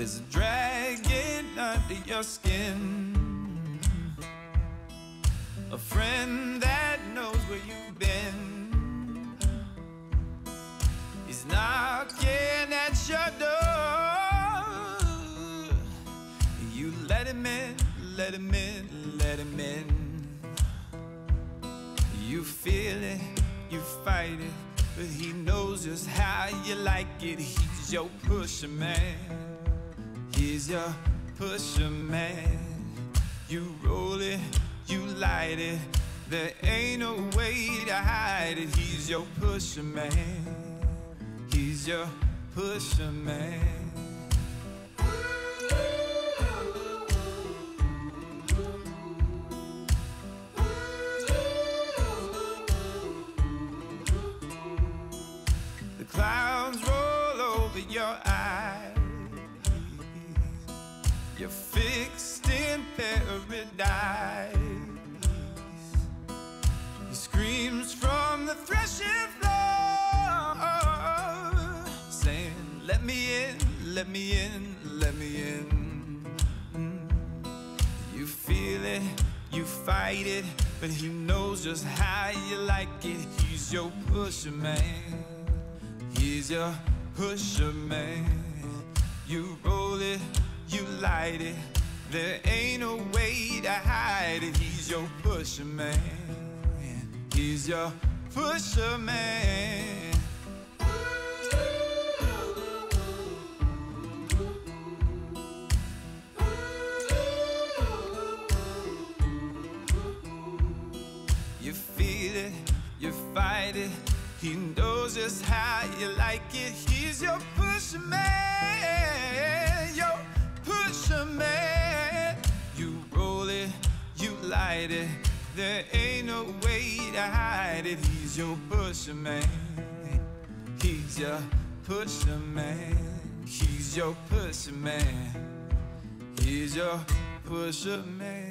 There's a dragon under your skin, a friend that knows where you've been. He's knocking at your door. You let him in, let him in, let him in. You feel it, you fight it, but he knows just how you like it. He's your pusher man. He's your pusher man. You roll it, you light it, there ain't no way to hide it. He's your pusher man. He's your pusher man. The clouds roll over your eyes, you're fixed in paradise. He screams from the threshing floor, saying, let me in, let me in, let me in. You feel it, you fight it, but he knows just how you like it. He's your pusher man. He's your pusher man. You roll it, you light it, there ain't no way to hide it. He's your pusher man. He's your pusher man. You feel it, you fight it, he knows just how you like it. He's your pusher man. Your pusher man. You roll it, you light it, there ain't no way to hide it. He's your pusher man. He's your pusher man. He's your pusher man. He's your pusher man.